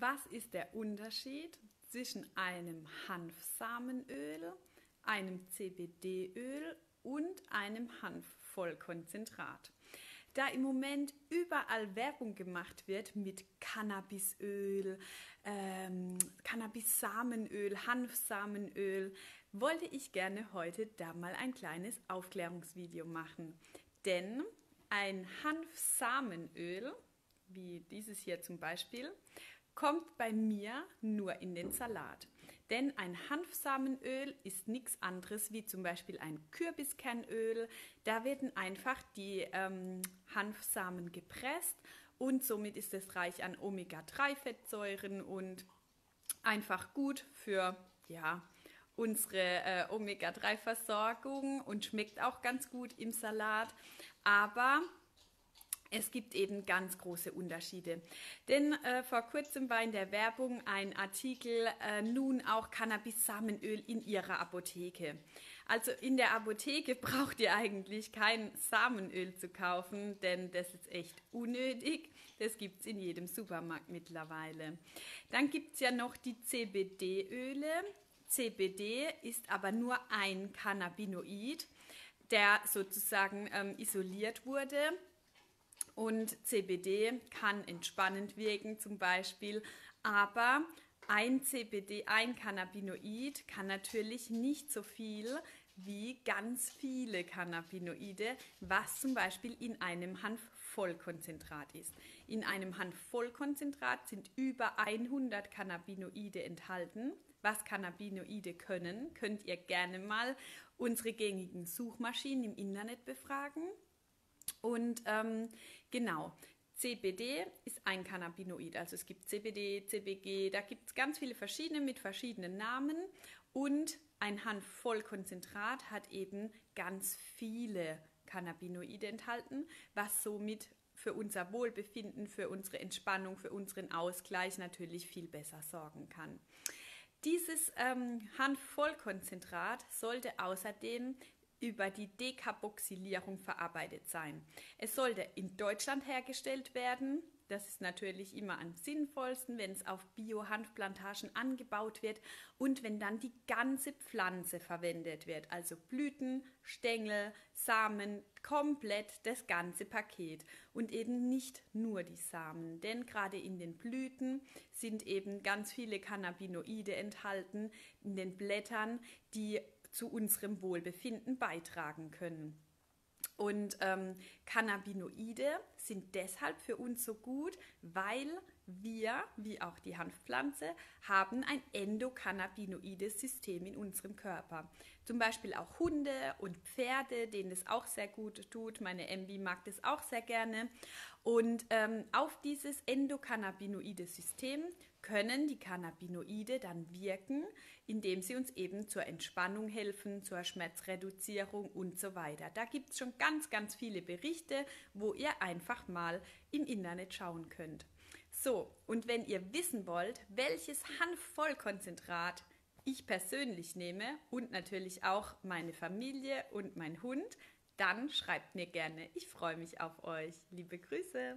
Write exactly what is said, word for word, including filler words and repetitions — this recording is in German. Was ist der Unterschied zwischen einem Hanfsamenöl, einem C B D-Öl und einem Hanfvollkonzentrat? Da im Moment überall Werbung gemacht wird mit Cannabisöl, ähm, Cannabissamenöl, Hanfsamenöl, wollte ich gerne heute da mal ein kleines Aufklärungsvideo machen. Denn ein Hanfsamenöl, wie dieses hier zum Beispiel, kommt bei mir nur in den Salat. Denn ein Hanfsamenöl ist nichts anderes wie zum Beispiel ein Kürbiskernöl. Da werden einfach die ähm, Hanfsamen gepresst und somit ist es reich an Omega drei Fettsäuren und einfach gut für ja, unsere äh, Omega drei Versorgung und schmeckt auch ganz gut im Salat. Aber es gibt eben ganz große Unterschiede, denn äh, vor kurzem war in der Werbung ein Artikel, äh, nun auch Cannabis-Samenöl in Ihrer Apotheke. Also in der Apotheke braucht ihr eigentlich kein Samenöl zu kaufen, denn das ist echt unnötig. Das gibt es in jedem Supermarkt mittlerweile. Dann gibt es ja noch die C B D-Öle. C B D ist aber nur ein Cannabinoid, der sozusagen ähm, isoliert wurde. Und C B D kann entspannend wirken zum Beispiel, aber ein C B D, ein Cannabinoid kann natürlich nicht so viel wie ganz viele Cannabinoide, was zum Beispiel in einem Hanfvollkonzentrat ist. In einem Hanfvollkonzentrat sind über hundert Cannabinoide enthalten. Was Cannabinoide können, könnt ihr gerne mal unsere gängigen Suchmaschinen im Internet befragen. Und ähm, genau, C B D ist ein Cannabinoid, also es gibt C B D, C B G, da gibt es ganz viele verschiedene mit verschiedenen Namen und ein Hanfvollkonzentrat hat eben ganz viele Cannabinoide enthalten, was somit für unser Wohlbefinden, für unsere Entspannung, für unseren Ausgleich natürlich viel besser sorgen kann. Dieses ähm, Hanfvollkonzentrat sollte außerdem über die Dekarboxylierung verarbeitet sein. Es sollte in Deutschland hergestellt werden. Das ist natürlich immer am sinnvollsten, wenn es auf Bio-Hanfplantagen angebaut wird und wenn dann die ganze Pflanze verwendet wird. Also Blüten, Stängel, Samen, komplett das ganze Paket und eben nicht nur die Samen. Denn gerade in den Blüten sind eben ganz viele Cannabinoide enthalten, in den Blättern, die zu unserem Wohlbefinden beitragen können. Und ähm, Cannabinoide sind deshalb für uns so gut, weil wir, wie auch die Hanfpflanze, haben ein endokannabinoides System in unserem Körper. Zum Beispiel auch Hunde und Pferde, denen das auch sehr gut tut. Meine Embi mag das auch sehr gerne. Und ähm, auf dieses endokannabinoide System können die Cannabinoide dann wirken, indem sie uns eben zur Entspannung helfen, zur Schmerzreduzierung und so weiter. Da gibt es schon ganz, ganz viele Berichte, wo ihr einfach mal im Internet schauen könnt. So, und wenn ihr wissen wollt, welches Hanfvollkonzentrat ich persönlich nehme und natürlich auch meine Familie und mein Hund, dann schreibt mir gerne. Ich freue mich auf euch. Liebe Grüße!